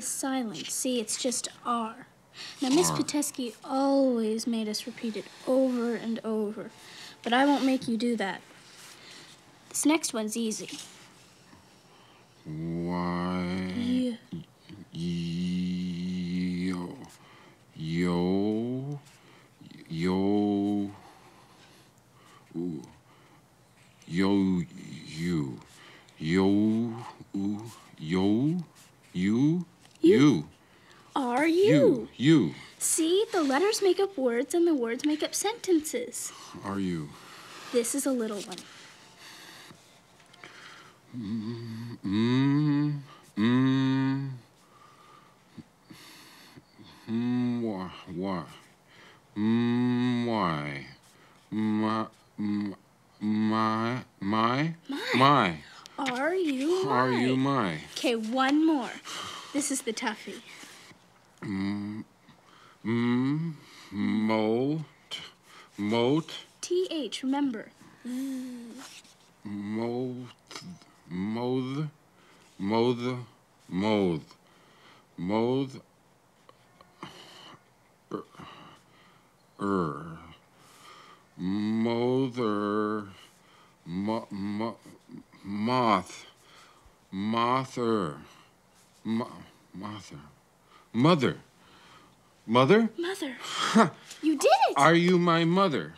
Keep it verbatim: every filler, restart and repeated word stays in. Silent. See, it's just R. Now, Miss Poteski always made us repeat it over and over, but I won't make you do that. This next one's easy. Why? Yeah. Yo. Yo. Yo. Ooh. Yo. You. Yo. Ooh. Yo. You. You. Are you? You. You. See, the letters make up words and the words make up sentences. Are you? This is a little one. Mm, mm, mm, mm, why? Why? Mm, why? My, my, my, my. My. Are you? Are my? You my? Okay, one more. This is the toughie. Mm, mm, moat, moat. T H, remember. Mm. Moat, moat, moat, moat, moat, er, er, mother, mo, mo, moth, mother. Ma Mother. Mother. Mother? Mother. You did it! Are you my mother?